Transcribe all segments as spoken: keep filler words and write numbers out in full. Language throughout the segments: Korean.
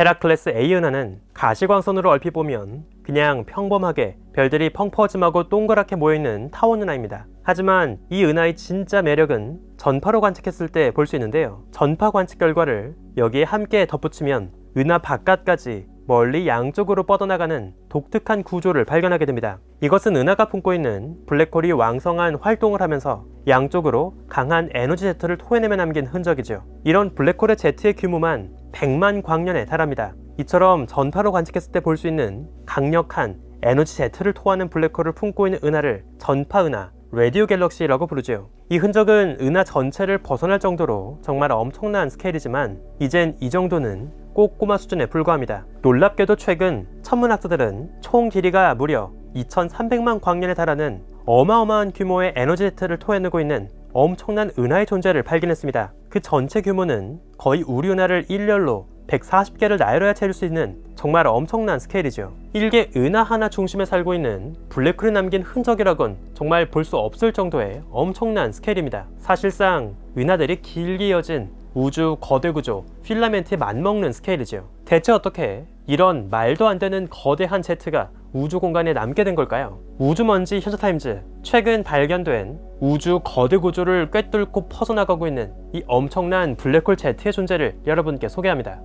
헤라클레스 에이 은하는 가시광선으로 얼핏 보면 그냥 평범하게 별들이 펑퍼짐하고 동그랗게 모여있는 타원 은하입니다. 하지만 이 은하의 진짜 매력은 전파로 관측했을 때 볼 수 있는데요. 전파 관측 결과를 여기에 함께 덧붙이면 은하 바깥까지 멀리 양쪽으로 뻗어나가는 독특한 구조를 발견하게 됩니다. 이것은 은하가 품고 있는 블랙홀이 왕성한 활동을 하면서 양쪽으로 강한 에너지 제트를 토해내며 남긴 흔적이죠. 이런 블랙홀의 제트의 규모만 백만 광년에 달합니다. 이처럼 전파로 관측했을 때 볼 수 있는 강력한 에너지 제트를 토하는 블랙홀을 품고 있는 은하를 전파 은하, 라디오 갤럭시라고 부르죠. 이 흔적은 은하 전체를 벗어날 정도로 정말 엄청난 스케일이지만 이젠 이 정도는 꼭 꼬마 수준에 불과합니다. 놀랍게도 최근 천문학자들은 총 길이가 무려 이천삼백만 광년에 달하는 어마어마한 규모의 에너지 제트를 토해내고 있는 엄청난 은하의 존재를 발견했습니다. 그 전체 규모는 거의 우리 은하를 일렬로 백사십 개를 나열해야 채울 수 있는 정말 엄청난 스케일이죠. 일 개 은하 하나 중심에 살고 있는 블랙홀이 남긴 흔적이라곤 정말 볼 수 없을 정도의 엄청난 스케일입니다. 사실상 은하들이 길게 이어진 우주 거대 구조, 필라멘트에 맞먹는 스케일이죠. 대체 어떻게 이런 말도 안 되는 거대한 제트가 우주 공간에 남게 된 걸까요? 우주먼지 현자타임즈, 최근 발견된 우주 거대 구조를 꿰뚫고 퍼져나가고 있는 이 엄청난 블랙홀 제트의 존재를 여러분께 소개합니다.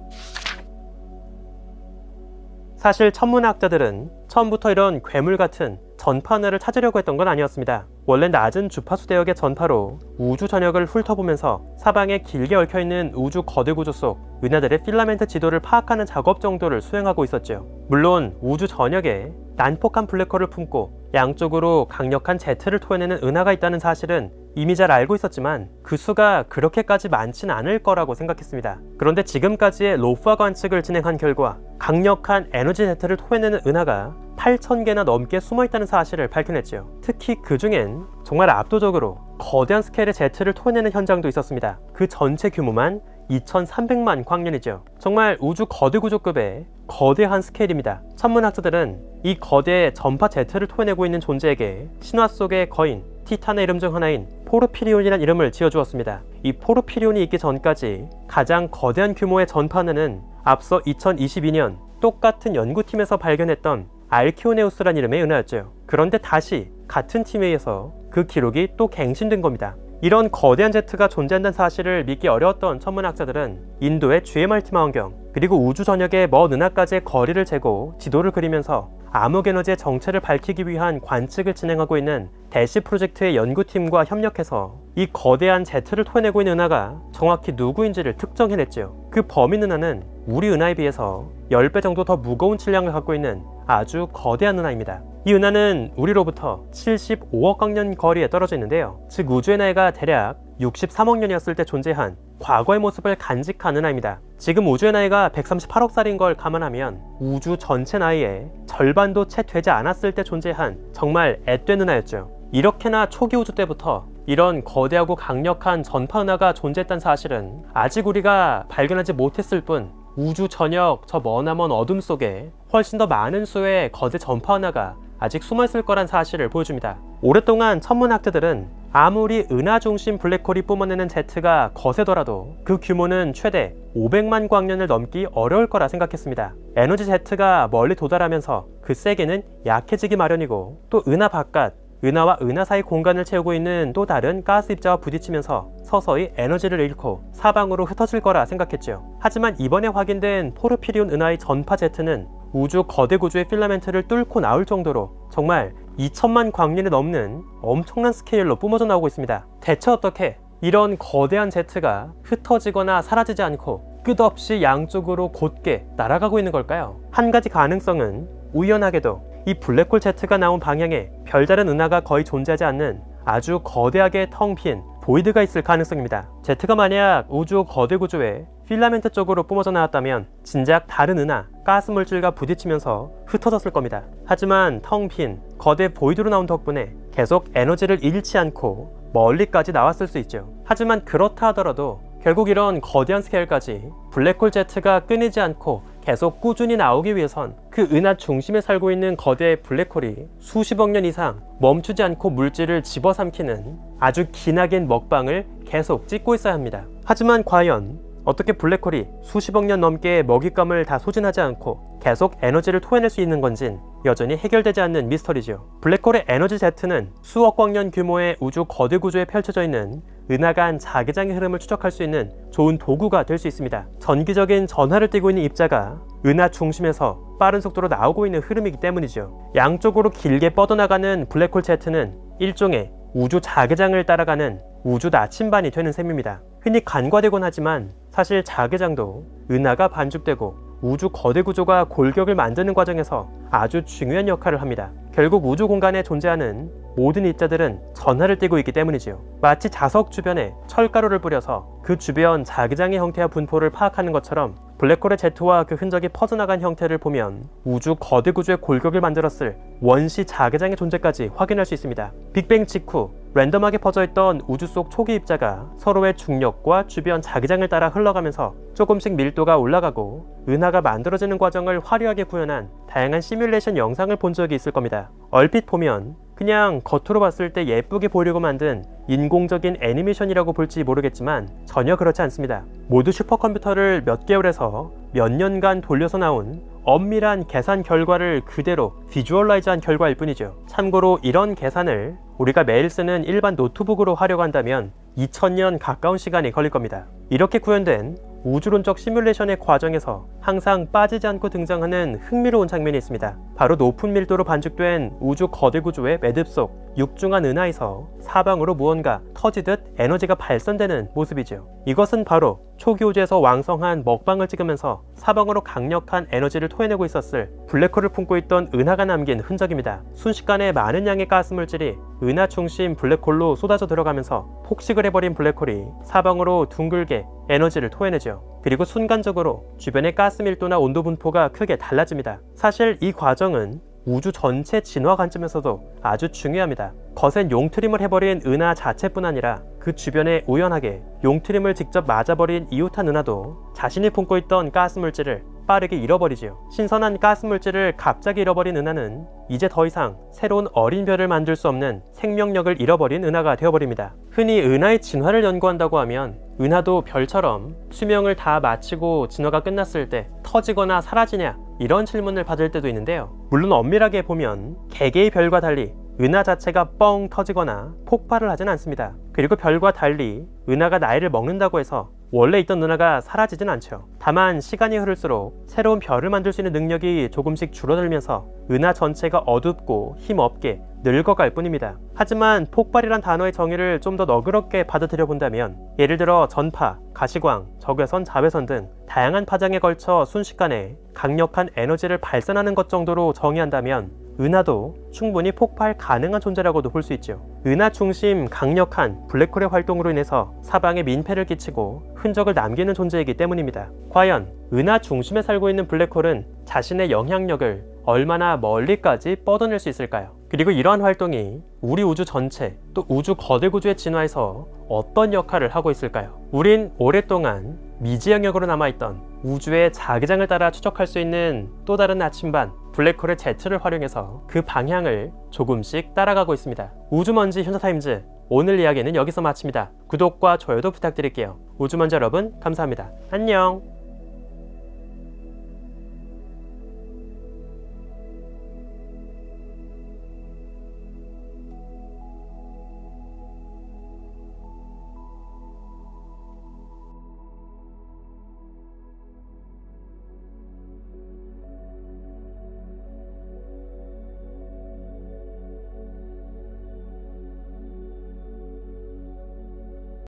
사실 천문학자들은 처음부터 이런 괴물 같은 전파 은하를 찾으려고 했던 건 아니었습니다. 원래 낮은 주파수 대역의 전파로 우주 전역을 훑어보면서 사방에 길게 얽혀있는 우주 거대 구조 속 은하들의 필라멘트 지도를 파악하는 작업 정도를 수행하고 있었죠. 물론 우주 전역에 난폭한 블랙홀을 품고 양쪽으로 강력한 제트를 토해내는 은하가 있다는 사실은 이미 잘 알고 있었지만 그 수가 그렇게까지 많진 않을 거라고 생각했습니다. 그런데 지금까지의 로프와 관측을 진행한 결과 강력한 에너지 제트를 토해내는 은하가 팔천 개나 넘게 숨어있다는 사실을 밝혀냈죠. 특히 그 중엔 정말 압도적으로 거대한 스케일의 제트를 토해내는 현장도 있었습니다. 그 전체 규모만 이천삼백만 광년이죠. 정말 우주 거대 구조급의 거대한 스케일입니다. 천문학자들은 이 거대의 전파 제트를 토해내고 있는 존재에게 신화 속의 거인 티탄의 이름 중 하나인 포르피리온이란 이름을 지어주었습니다. 이 포르피리온이 있기 전까지 가장 거대한 규모의 전파 은하는 앞서 이천이십이 년 똑같은 연구팀에서 발견했던 알키오네우스란 이름의 은하였죠. 그런데 다시 같은 팀에 의해서 그 기록이 또 갱신된 겁니다. 이런 거대한 제트가 존재한다는 사실을 믿기 어려웠던 천문학자들은 인도의 지엠알티 망원경 그리고 우주 전역의 먼 은하까지의 거리를 재고 지도를 그리면서 암흑에너지의 정체를 밝히기 위한 관측을 진행하고 있는 대시 프로젝트의 연구팀과 협력해서 이 거대한 제트를 토해내고 있는 은하가 정확히 누구인지를 특정해냈죠. 그 범인 은하는 우리 은하에 비해서 십 배 정도 더 무거운 질량을 갖고 있는 아주 거대한 은하입니다. 이 은하는 우리로부터 칠십오억 광년 거리에 떨어져 있는데요. 즉 우주의 나이가 대략 육십삼억 년이었을 때 존재한 과거의 모습을 간직한 은하입니다. 지금 우주의 나이가 백삼십팔억 살인 걸 감안하면 우주 전체 나이의 절반도 채 되지 않았을 때 존재한 정말 앳된 은하였죠. 이렇게나 초기 우주 때부터 이런 거대하고 강력한 전파 은하가 존재했다는 사실은 아직 우리가 발견하지 못했을 뿐 우주 전역 저 머나먼 어둠 속에 훨씬 더 많은 수의 거대 전파 은하가 아직 숨어있을 거란 사실을 보여줍니다. 오랫동안 천문학자들은 아무리 은하 중심 블랙홀이 뿜어내는 제트가 거세더라도 그 규모는 최대 오백만 광년을 넘기 어려울 거라 생각했습니다. 에너지 제트가 멀리 도달하면서 그 세기는 약해지기 마련이고 또 은하 바깥, 은하와 은하 사이 공간을 채우고 있는 또 다른 가스 입자와 부딪히면서 서서히 에너지를 잃고 사방으로 흩어질 거라 생각했죠. 하지만 이번에 확인된 포르피리온 은하의 전파 제트는 우주 거대 구조의 필라멘트를 뚫고 나올 정도로 정말 이천만 광년이 넘는 엄청난 스케일로 뿜어져 나오고 있습니다. 대체 어떻게 이런 거대한 제트가 흩어지거나 사라지지 않고 끝없이 양쪽으로 곧게 날아가고 있는 걸까요? 한 가지 가능성은 우연하게도 이 블랙홀 제트가 나온 방향에 별다른 은하가 거의 존재하지 않는 아주 거대하게 텅 빈 보이드가 있을 가능성입니다. 제트가 만약 우주 거대 구조에 필라멘트 쪽으로 뿜어져 나왔다면 진작 다른 은하, 가스 물질과 부딪히면서 흩어졌을 겁니다. 하지만 텅 빈 거대 보이드로 나온 덕분에 계속 에너지를 잃지 않고 멀리까지 나왔을 수 있죠. 하지만 그렇다 하더라도 결국 이런 거대한 스케일까지 블랙홀 제트가 끊이지 않고 계속 꾸준히 나오기 위해선 그 은하 중심에 살고 있는 거대의 블랙홀이 수십억 년 이상 멈추지 않고 물질을 집어삼키는 아주 기나긴 먹방을 계속 찍고 있어야 합니다. 하지만 과연 어떻게 블랙홀이 수십억 년 넘게 먹잇감을 다 소진하지 않고 계속 에너지를 토해낼 수 있는 건진 여전히 해결되지 않는 미스터리죠. 블랙홀의 에너지 Z는 수억 광년 규모의 우주 거대 구조에 펼쳐져 있는 은하간 자기장의 흐름을 추적할 수 있는 좋은 도구가 될 수 있습니다. 전기적인 전하를 띠고 있는 입자가 은하 중심에서 빠른 속도로 나오고 있는 흐름이기 때문이죠. 양쪽으로 길게 뻗어나가는 블랙홀 Z는 일종의 우주 자기장을 따라가는 우주 나침반이 되는 셈입니다. 흔히 간과되곤 하지만 사실 자기장도 은하가 반죽되고 우주 거대 구조가 골격을 만드는 과정에서 아주 중요한 역할을 합니다. 결국 우주 공간에 존재하는 모든 입자들은 전하를 띠고 있기 때문이지요. 마치 자석 주변에 철가루를 뿌려서 그 주변 자기장의 형태와 분포를 파악하는 것처럼 블랙홀의 Z와 그 흔적이 퍼져나간 형태를 보면 우주 거대 구조의 골격을 만들었을 원시 자기장의 존재까지 확인할 수 있습니다. 빅뱅 직후 랜덤하게 퍼져있던 우주 속 초기 입자가 서로의 중력과 주변 자기장을 따라 흘러가면서 조금씩 밀도가 올라가고 은하가 만들어지는 과정을 화려하게 구현한 다양한 시뮬레이션 영상을 본 적이 있을 겁니다. 얼핏 보면 그냥 겉으로 봤을 때 예쁘게 보이려고 만든 인공적인 애니메이션이라고 볼지 모르겠지만 전혀 그렇지 않습니다. 모두 슈퍼컴퓨터를 몇 개월에서 몇 년간 돌려서 나온 엄밀한 계산 결과를 그대로 비주얼라이즈한 결과일 뿐이죠. 참고로 이런 계산을 우리가 매일 쓰는 일반 노트북으로 하려고 한다면 이천 년 가까운 시간이 걸릴 겁니다. 이렇게 구현된 우주론적 시뮬레이션의 과정에서 항상 빠지지 않고 등장하는 흥미로운 장면이 있습니다. 바로 높은 밀도로 반죽된 우주 거대 구조의 매듭 속 육중한 은하에서 사방으로 무언가 터지듯 에너지가 발산되는 모습이죠. 이것은 바로 초기 우주에서 왕성한 먹방을 찍으면서 사방으로 강력한 에너지를 토해내고 있었을 블랙홀을 품고 있던 은하가 남긴 흔적입니다. 순식간에 많은 양의 가스물질이 은하 중심 블랙홀로 쏟아져 들어가면서 폭식을 해버린 블랙홀이 사방으로 둥글게 에너지를 토해내죠. 그리고 순간적으로 주변의 가스 밀도나 온도 분포가 크게 달라집니다. 사실 이 과정은 우주 전체 진화 관점에서도 아주 중요합니다. 거센 용트림을 해버린 은하 자체뿐 아니라 그 주변에 우연하게 용트림을 직접 맞아버린 이웃한 은하도 자신이 품고 있던 가스 물질을 빠르게 잃어버리지요. 신선한 가스 물질을 갑자기 잃어버린 은하는 이제 더 이상 새로운 어린 별을 만들 수 없는 생명력을 잃어버린 은하가 되어버립니다. 흔히 은하의 진화를 연구한다고 하면 은하도 별처럼 수명을 다 마치고 진화가 끝났을 때 터지거나 사라지냐 이런 질문을 받을 때도 있는데요. 물론 엄밀하게 보면 개개의 별과 달리 은하 자체가 뻥 터지거나 폭발을 하진 않습니다. 그리고 별과 달리 은하가 나이를 먹는다고 해서 원래 있던 은하가 사라지진 않죠. 다만 시간이 흐를수록 새로운 별을 만들 수 있는 능력이 조금씩 줄어들면서 은하 전체가 어둡고 힘없게 늙어갈 뿐입니다. 하지만 폭발이란 단어의 정의를 좀 더 너그럽게 받아들여 본다면 예를 들어 전파, 가시광, 적외선, 자외선 등 다양한 파장에 걸쳐 순식간에 강력한 에너지를 발산하는 것 정도로 정의한다면 은하도 충분히 폭발 가능한 존재라고도 볼 수 있죠. 은하 중심 강력한 블랙홀의 활동으로 인해서 사방에 민폐를 끼치고 흔적을 남기는 존재이기 때문입니다. 과연 은하 중심에 살고 있는 블랙홀은 자신의 영향력을 얼마나 멀리까지 뻗어낼 수 있을까요? 그리고 이러한 활동이 우리 우주 전체 또 우주 거대 구조의 진화에서 어떤 역할을 하고 있을까요? 우린 오랫동안 미지 영역으로 남아있던 우주의 자기장을 따라 추적할 수 있는 또 다른 나침반 블랙홀의 Z를 활용해서 그 방향을 조금씩 따라가고 있습니다. 우주먼지 현자타임즈 오늘 이야기는 여기서 마칩니다. 구독과 좋아요도 부탁드릴게요. 우주먼지 여러분 감사합니다. 안녕.